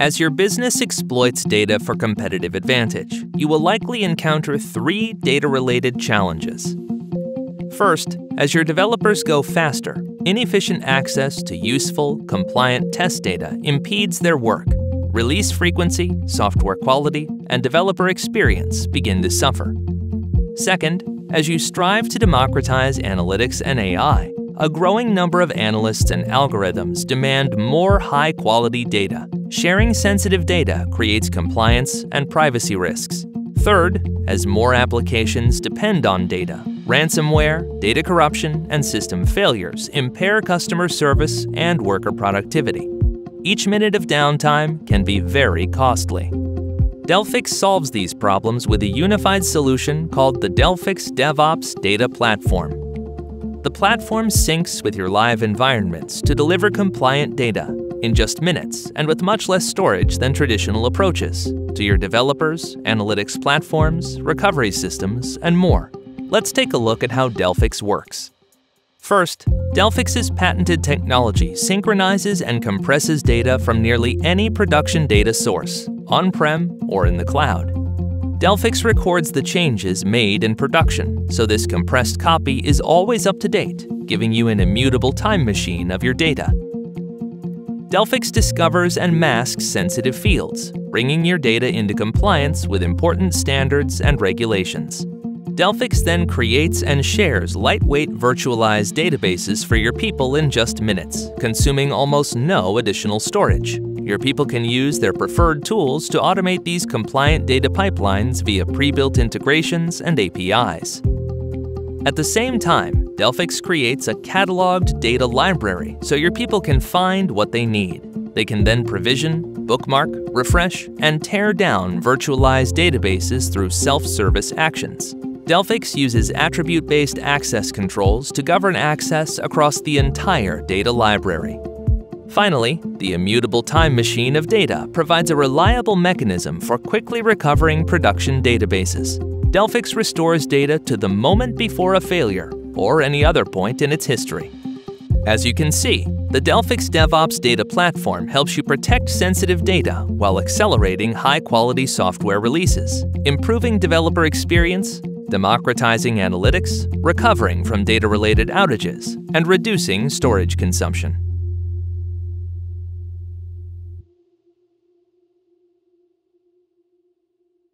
As your business exploits data for competitive advantage, you will likely encounter 3 data-related challenges. First, as your developers go faster, inefficient access to useful, compliant test data impedes their work. Release frequency, software quality, and developer experience begin to suffer. Second, as you strive to democratize analytics and AI, a growing number of analysts and algorithms demand more high-quality data. Sharing sensitive data creates compliance and privacy risks. Third, as more applications depend on data, ransomware, data corruption, and system failures impair customer service and worker productivity. Each minute of downtime can be very costly. Delphix solves these problems with a unified solution called the Delphix DevOps Data Platform. The platform syncs with your live environments to deliver compliant data in just minutes and with much less storage than traditional approaches to your developers, analytics platforms, recovery systems, and more. Let's take a look at how Delphix works. First, Delphix's patented technology synchronizes and compresses data from nearly any production data source, on-prem or in the cloud. Delphix records the changes made in production, so this compressed copy is always up to date, giving you an immutable time machine of your data. Delphix discovers and masks sensitive fields, bringing your data into compliance with important standards and regulations. Delphix then creates and shares lightweight virtualized databases for your people in just minutes, consuming almost no additional storage. Your people can use their preferred tools to automate these compliant data pipelines via pre-built integrations and APIs. At the same time, Delphix creates a cataloged data library so your people can find what they need. They can then provision, bookmark, refresh, and tear down virtualized databases through self-service actions. Delphix uses attribute-based access controls to govern access across the entire data library. Finally, the immutable time machine of data provides a reliable mechanism for quickly recovering production databases. Delphix restores data to the moment before a failure or any other point in its history. As you can see, the Delphix DevOps Data Platform helps you protect sensitive data while accelerating high-quality software releases, improving developer experience, democratizing analytics, recovering from data-related outages, and reducing storage consumption.